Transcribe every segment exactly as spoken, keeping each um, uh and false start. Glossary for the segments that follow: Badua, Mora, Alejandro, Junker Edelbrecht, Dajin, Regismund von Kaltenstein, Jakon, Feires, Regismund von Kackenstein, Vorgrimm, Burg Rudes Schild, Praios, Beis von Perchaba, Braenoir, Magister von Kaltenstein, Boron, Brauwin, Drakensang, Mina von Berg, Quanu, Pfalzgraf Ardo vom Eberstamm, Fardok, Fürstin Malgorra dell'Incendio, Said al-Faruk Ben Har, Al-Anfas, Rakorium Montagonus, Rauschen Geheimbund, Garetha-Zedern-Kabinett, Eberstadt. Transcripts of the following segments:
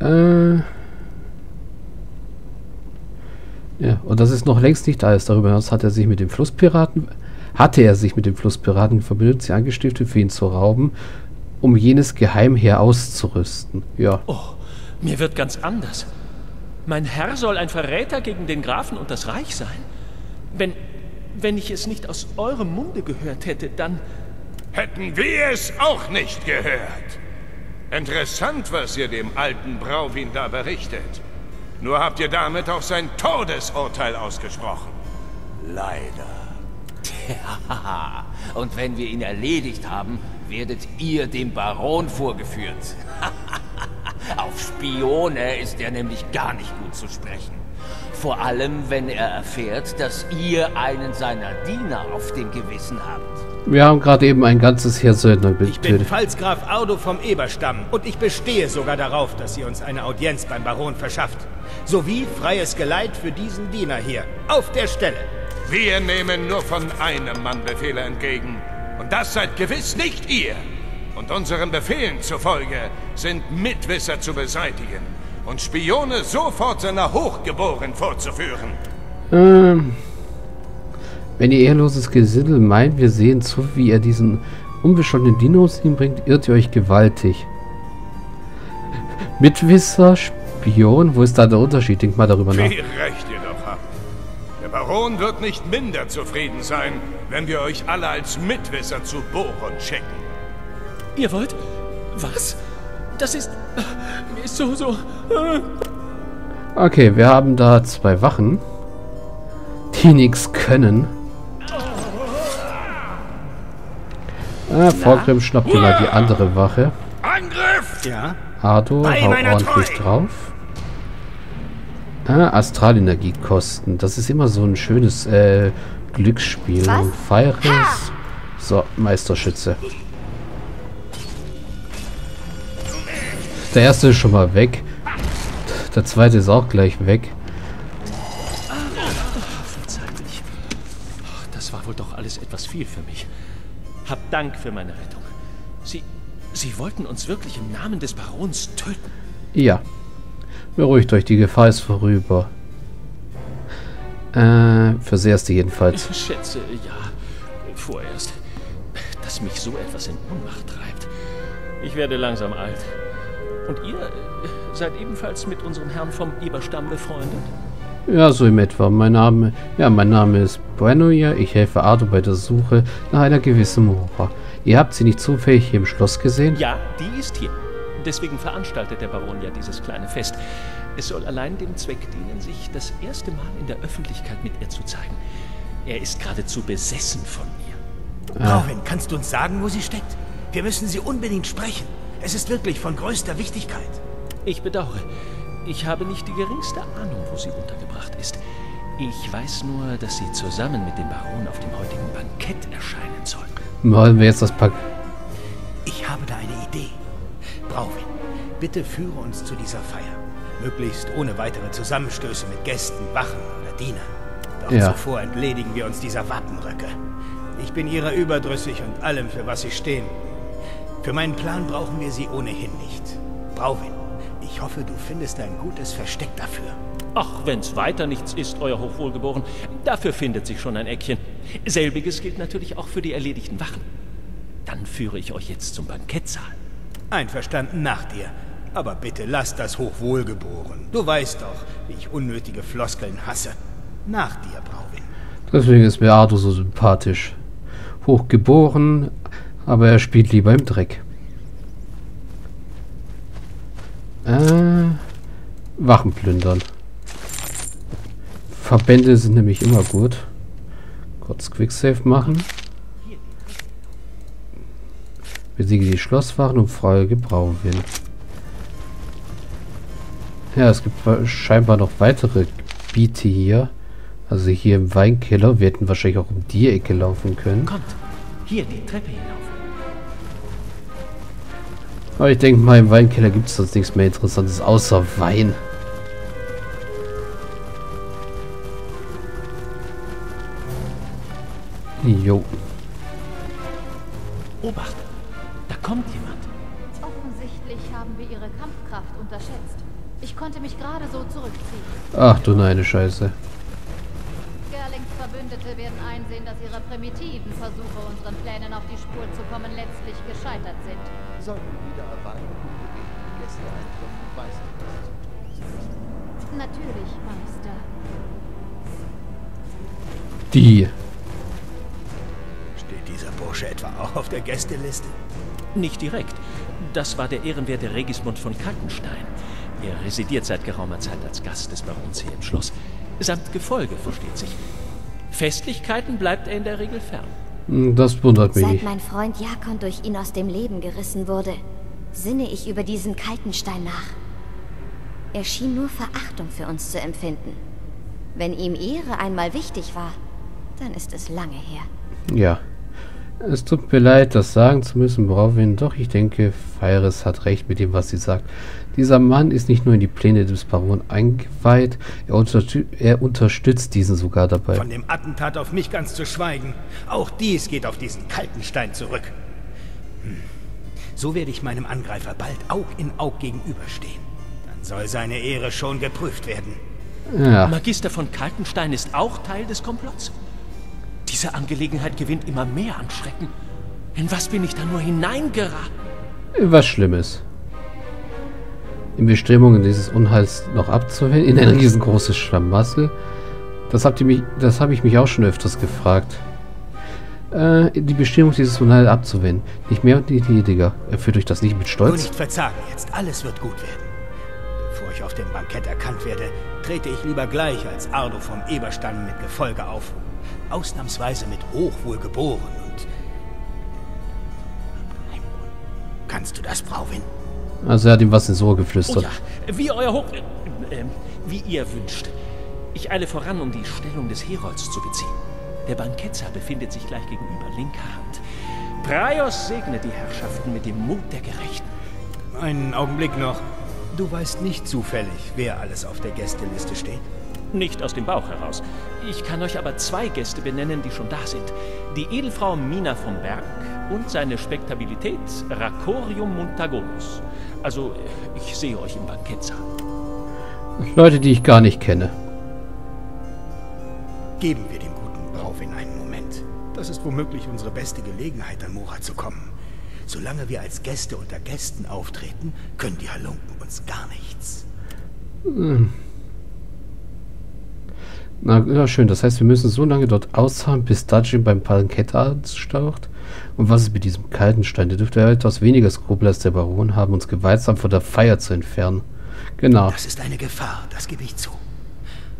Äh ja, und das ist noch längst nicht alles. Darüber hinaus hat er sich mit dem Flusspiraten hatte er sich mit dem Flusspiraten verbündet, sie angestiftet, für ihn zu rauben, um jenes Geheimheer auszurüsten. Ja. Oh, mir wird ganz anders. Mein Herr soll ein Verräter gegen den Grafen und das Reich sein. Wenn, wenn ich es nicht aus eurem Munde gehört hätte, dann... Hätten wir es auch nicht gehört. Interessant, was ihr dem alten Brauwin da berichtet. Nur habt ihr damit auch sein Todesurteil ausgesprochen. Leider. Tja, und wenn wir ihn erledigt haben, werdet ihr dem Baron vorgeführt. Auf Spione ist er nämlich gar nicht gut zu sprechen. Vor allem, wenn er erfährt, dass ihr einen seiner Diener auf dem Gewissen habt. Wir haben gerade eben ein ganzes Heer Söldner getötet. Ich bin Pfalzgraf Ardo vom Eberstamm und ich bestehe sogar darauf, dass ihr uns eine Audienz beim Baron verschafft. Sowie freies Geleit für diesen Diener hier. Auf der Stelle. Wir nehmen nur von einem Mann Befehle entgegen. Und das seid gewiss nicht ihr. Und unseren Befehlen zufolge sind Mitwisser zu beseitigen und Spione sofort seiner Hochgeboren vorzuführen. Ähm, wenn ihr ehrloses Gesindel meint, wir sehen zu, wie ihr diesen unbescholtenen Dinos hinbringt, irrt ihr euch gewaltig. Mitwisser, Spion, wo ist da der Unterschied? Denkt mal darüber nach. Wie recht ihr doch habt. Der Baron wird nicht minder zufrieden sein, wenn wir euch alle als Mitwisser zu Boron schicken. Ihr wollt? Was? Das ist... Mir ist so, so... Äh. Okay, wir haben da zwei Wachen, die nichts können. Ah, Vorgrimm schnappt immer die andere Wache. Angriff! Ja. Ardo, hau ordentlich drauf. Ah, Astralenergiekosten. Das ist immer so ein schönes äh, Glücksspiel. Feires. So, Meisterschütze. Der erste ist schon mal weg. Der zweite ist auch gleich weg. Verzeiht mich. Das war wohl doch alles etwas viel für mich. Habt Dank für meine Rettung. Sie, Sie wollten uns wirklich im Namen des Barons töten. Ja. Beruhigt euch, die Gefahr ist vorüber. Äh, fürs Erste jedenfalls. Ich schätze, ja. Vorerst. Dass mich so etwas in Unmacht treibt. Ich werde langsam alt. Und ihr seid ebenfalls mit unserem Herrn vom Eberstamm befreundet? Ja, so im etwa. Mein Name, ja, mein Name ist Braenoir. Ich helfe Ardo bei der Suche nach einer gewissen Mora. Ihr habt sie nicht zufällig hier im Schloss gesehen? Ja, die ist hier. Deswegen veranstaltet der Baron ja dieses kleine Fest. Es soll allein dem Zweck dienen, sich das erste Mal in der Öffentlichkeit mit ihr zu zeigen. Er ist geradezu besessen von ihr. Ah. Brauwin, kannst du uns sagen, wo sie steckt? Wir müssen sie unbedingt sprechen. Es ist wirklich von größter Wichtigkeit. Ich bedauere. Ich habe nicht die geringste Ahnung, wo sie untergebracht ist. Ich weiß nur, dass sie zusammen mit dem Baron auf dem heutigen Bankett erscheinen soll. Wollen wir jetzt das Pack? Ich habe da eine Idee. Brauwin, bitte führe uns zu dieser Feier. Möglichst ohne weitere Zusammenstöße mit Gästen, Wachen oder Dienern. Doch ja. Zuvor entledigen wir uns dieser Wappenröcke. Ich bin ihrer überdrüssig und allem, für was sie stehen. Für meinen Plan brauchen wir sie ohnehin nicht. Brauwin, ich hoffe, du findest ein gutes Versteck dafür. Ach, wenn's weiter nichts ist, euer Hochwohlgeboren. Dafür findet sich schon ein Eckchen. Selbiges gilt natürlich auch für die erledigten Wachen. Dann führe ich euch jetzt zum Bankettsaal. Einverstanden, nach dir. Aber bitte lass das Hochwohlgeboren. Du weißt doch, wie ich unnötige Floskeln hasse. Nach dir, Brauwin. Deswegen ist mir Ardo so sympathisch. Hochgeboren... Aber er spielt lieber im Dreck. Äh, Wachen plündern. Verbände sind nämlich immer gut. Kurz Quicksave machen. Besiege die Schlosswachen und freie Brauwin. Ja, es gibt scheinbar noch weitere Gebiete hier. Also hier im Weinkeller. Wir hätten wahrscheinlich auch um die Ecke laufen können. Kommt, hier die Treppe hinauf. Aber ich denke mal, im Weinkeller gibt es sonst nichts mehr Interessantes außer Wein. Jo. Obacht, da kommt jemand. Offensichtlich haben wir ihre Kampfkraft unterschätzt. Ich konnte mich gerade so zurückziehen. Ach du nein, Scheiße. Gerlings Verbündete werden einsehen, dass ihre primitiven Versuche, unseren Plänen auf die Spur zu kommen, letztlich gescheitert sind. Sollten wieder erwarten, die Gäste eintreffen, weißt du das? Natürlich, Meister. Die. Steht dieser Bursche etwa auch auf der Gästeliste? Nicht direkt. Das war der ehrenwerte Regismund von Kackenstein. Er residiert seit geraumer Zeit als Gast des Barons hier im Schloss. Samt Gefolge, versteht sich. Festlichkeiten bleibt er in der Regel fern. Das wundert mich. Seit mein Freund Jakon durch ihn aus dem Leben gerissen wurde, sinne ich über diesen Kaltenstein nach. Er schien nur Verachtung für uns zu empfinden. Wenn ihm Ehre einmal wichtig war, dann ist es lange her. Ja. Es tut mir leid, das sagen zu müssen, Brauwin, doch ich denke, Feires hat recht mit dem, was sie sagt. Dieser Mann ist nicht nur in die Pläne des Baron eingeweiht, er, unterstü er unterstützt diesen sogar dabei. Von dem Attentat auf mich ganz zu schweigen, auch dies geht auf diesen Kaltenstein zurück. Hm. So werde ich meinem Angreifer bald Aug in Aug gegenüberstehen. Dann soll seine Ehre schon geprüft werden. Ja. Magister von Kaltenstein ist auch Teil des Komplotts. Diese Angelegenheit gewinnt immer mehr an Schrecken. In was bin ich da nur hineingeraten? Was Schlimmes. In Bestrebungen dieses Unheils noch abzuwenden, in ein riesengroßes Schlamassel. Das habt ihr mich, das habe ich mich auch schon öfters gefragt. Äh, die Bestrebung dieses Unheils abzuwenden. Nicht mehr und nicht weniger. Erfüllt euch das nicht mit Stolz? Nur nicht verzagen jetzt. Alles wird gut werden. Bevor ich auf dem Bankett erkannt werde, trete ich lieber gleich als Ardo vom Eberstamm mit Gefolge auf. Ausnahmsweise mit Hochwohl geboren und... Kannst du das, Brauwin? Also er hat ihm was ins Ohr geflüstert. Oh ja, wie euer Hoch... Äh, äh, wie ihr wünscht. Ich eile voran, um die Stellung des Herolds zu beziehen. Der Banketzer befindet sich gleich gegenüber linker Hand. Praios segnet die Herrschaften mit dem Mut der Gerechten. Einen Augenblick noch. Du weißt nicht zufällig, wer alles auf der Gästeliste steht? Nicht aus dem Bauch heraus. Ich kann euch aber zwei Gäste benennen, die schon da sind. Die Edelfrau Mina von Berg und seine Spektabilität Rakorium Montagonus. Also, ich sehe euch im Bankettsaal. Leute, die ich gar nicht kenne. Geben wir dem guten Brauwin einen Moment. Das ist womöglich unsere beste Gelegenheit, an Mora zu kommen. Solange wir als Gäste unter Gästen auftreten, können die Halunken uns gar nichts. Hm. Na ja, schön, das heißt, wir müssen so lange dort ausharren, bis Dajin beim Parkett anstaucht. Und was ist mit diesem Kaltenstein? Der dürfte ja etwas weniger Skrupel als der Baron haben, uns gewaltsam von der Feier zu entfernen. Genau. Das ist eine Gefahr, das gebe ich zu.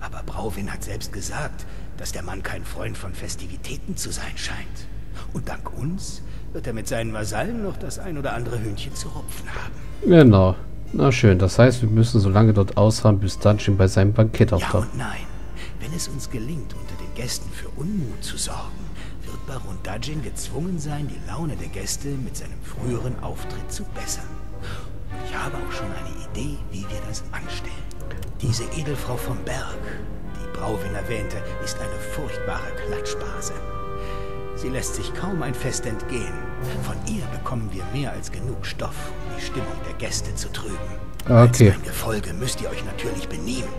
Aber Brauwin hat selbst gesagt, dass der Mann kein Freund von Festivitäten zu sein scheint. Und dank uns wird er mit seinen Vasallen noch das ein oder andere Hühnchen zu rupfen haben. Genau. Na schön, das heißt, wir müssen so lange dort ausharren, bis Dajin bei seinem Bankett auftaucht. Ja und nein. Wenn es uns gelingt, unter den Gästen für Unmut zu sorgen, wird Baron Dajin gezwungen sein, die Laune der Gäste mit seinem früheren Auftritt zu bessern. Und ich habe auch schon eine Idee, wie wir das anstellen. Diese Edelfrau vom Berg, die Brauwin erwähnte, ist eine furchtbare Klatschbase. Sie lässt sich kaum ein Fest entgehen. Von ihr bekommen wir mehr als genug Stoff, um die Stimmung der Gäste zu trüben. Okay. Als mein Gefolge müsst ihr euch natürlich benehmen.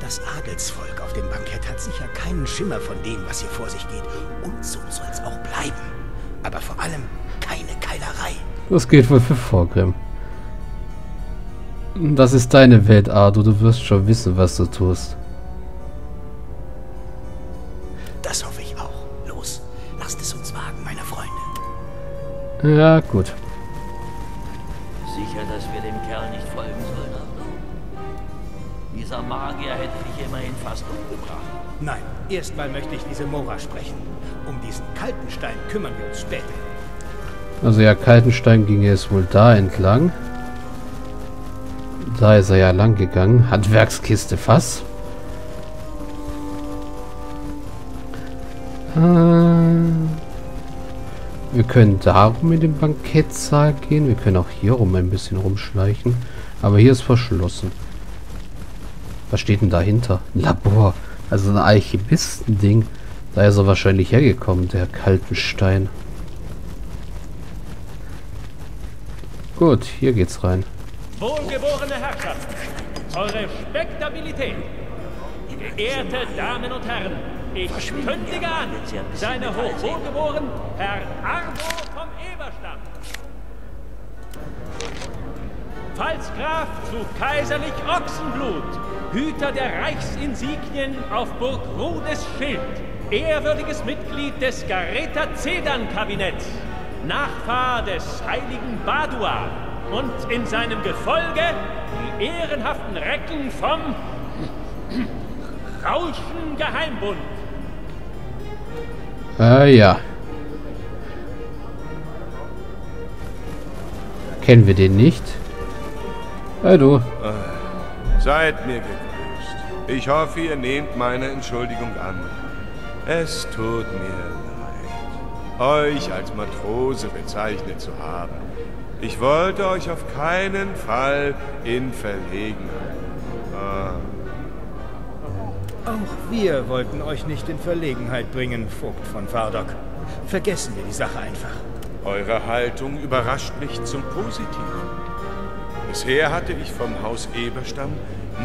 Das Adelsvolk auf dem Bankett hat sicher keinen Schimmer von dem, was hier vor sich geht. Und so soll es auch bleiben. Aber vor allem keine Keilerei. Das geht wohl für Vorgrimm. Das ist deine Welt, Ardo. Du wirst schon wissen, was du tust. Das hoffe ich auch. Los, lasst es uns wagen, meine Freunde. Ja, gut. Sicher, dass wir dem Kerl nicht folgen sollen, Ardo. Dieser Magier hätte dich immerhin fast umgebracht. Nein, erstmal möchte ich diese Mora sprechen. Um diesen Kaltenstein kümmern wir uns später. Also ja, Kaltenstein ging jetzt wohl da entlang. Da ist er ja lang gegangen. Handwerkskiste Fass. Äh, wir können darum in den Bankettsaal gehen. Wir können auch hier rum ein bisschen rumschleichen. Aber hier ist verschlossen. Was steht denn dahinter? Labor. Also ein Alchemistending. Da ist er wahrscheinlich hergekommen, der Kaltenstein. Gut, hier geht's rein. wohlgeborene Herrschaften, eure Spektabilität, geehrte Damen und Herren, ich kündige an, seine Hoch wohlgeboren Herr Ardo vom Eberstamm, Pfalzgraf zu kaiserlich Ochsenblut, Hüter der Reichsinsignien auf Burg Rudes Schild, ehrwürdiges Mitglied des Garetha-Zedern-Kabinetts, Nachfahr des heiligen Badua und in seinem Gefolge die ehrenhaften Recken vom Rauschen Geheimbund. Äh, ja. Kennen wir den nicht? Hey, du. Seid mir gegrüßt. Ich hoffe, ihr nehmt meine Entschuldigung an. Es tut mir leid, euch als Matrose bezeichnet zu haben. Ich wollte euch auf keinen Fall in Verlegenheit. Ah. Auch wir wollten euch nicht in Verlegenheit bringen, Vogt von Fardok. Vergessen wir die Sache einfach. Eure Haltung überrascht mich zum Positiven. Bisher hatte ich vom Haus Eberstamm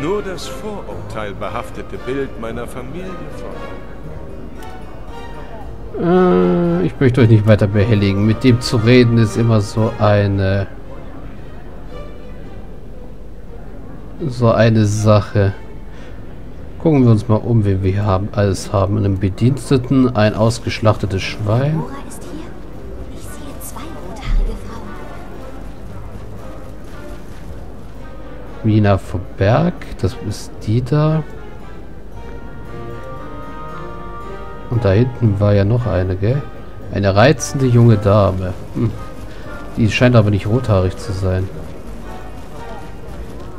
nur das vorurteilbehaftete Bild meiner Familie vor. Äh, ich möchte euch nicht weiter behelligen. Mit dem zu reden ist immer so eine... so eine Sache. Gucken wir uns mal um, wen wir hier haben, alles haben. Einen Bediensteten, ein ausgeschlachtetes Schwein. Mina von Berg, das ist die da. Und da hinten war ja noch eine, gell? Eine reizende junge Dame. Hm. Die scheint aber nicht rothaarig zu sein.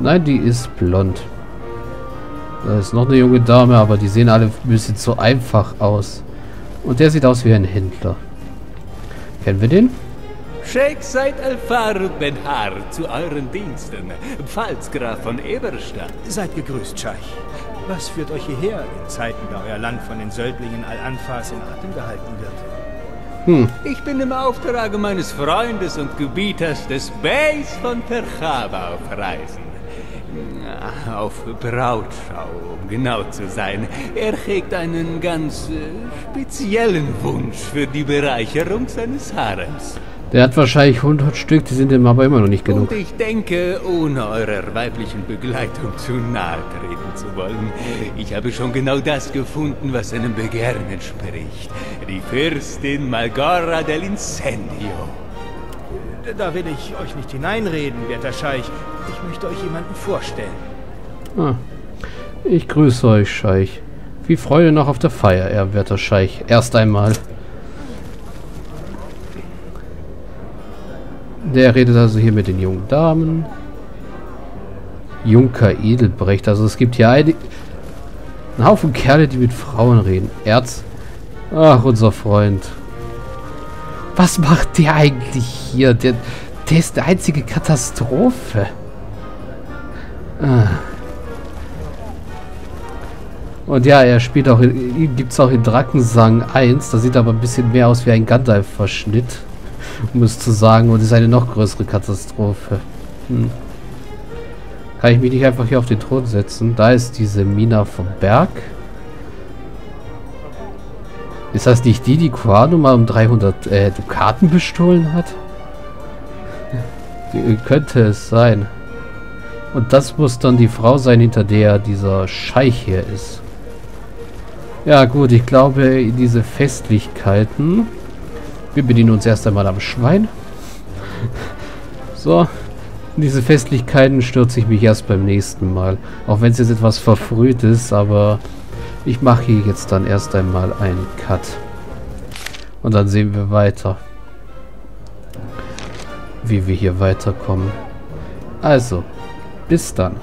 Nein, die ist blond. Da ist noch eine junge Dame, aber die sehen alle ein bisschen so einfach aus. Und der sieht aus wie ein Händler. Kennen wir den? Sheikh Said al-Faruk Ben Har, zu euren Diensten, Pfalzgraf von Eberstadt. Seid gegrüßt, Scheich. Was führt euch hierher in Zeiten, da euer Land von den Söldlingen Al-Anfas in Atem gehalten wird? Hm. Ich bin im Auftrag meines Freundes und Gebieters des Beis von Perchaba auf Reisen. Auf Brautschau, um genau zu sein. Er hegt einen ganz äh, speziellen Wunsch für die Bereicherung seines Harems. Der hat wahrscheinlich hundert Stück, die sind ihm aber immer noch nicht genug. Und ich denke, ohne eurer weiblichen Begleitung zu nahe treten zu wollen, ich habe schon genau das gefunden, was seinem Begehren entspricht. Die Fürstin Malgorra dell'Incendio. Da will ich euch nicht hineinreden, werter Scheich. Ich möchte euch jemanden vorstellen. Ah. Ich grüße euch, Scheich. Viel Freude noch auf der Feier, ehrwerter Scheich. Erst einmal. Der redet also hier mit den jungen Damen. Junker Edelbrecht. Also es gibt hier einen Haufen Kerle, die mit Frauen reden. Erz. Ach, unser Freund. Was macht der eigentlich hier? Der, der ist eine einzige Katastrophe. Ah. Und ja, er spielt auch, gibt es auch in Drakensang eins. Da sieht er aber ein bisschen mehr aus wie ein Gandalf-Verschnitt. Um es zu sagen, und ist eine noch größere Katastrophe. Hm. Kann ich mich nicht einfach hier auf den Thron setzen? Da ist diese Mina von Berg. Ist das nicht die, die Quanu mal um dreihundert äh, Dukaten bestohlen hat? Die, könnte es sein. Und das muss dann die Frau sein, hinter der dieser Scheich hier ist. Ja gut, ich glaube, diese Festlichkeiten... Wir bedienen uns erst einmal am Schwein. So. In diese Festlichkeiten stürze ich mich erst beim nächsten Mal. Auch wenn es jetzt etwas verfrüht ist, aber ich mache hier jetzt dann erst einmal einen Cut. Und dann sehen wir weiter. Wie wir hier weiterkommen. Also, bis dann.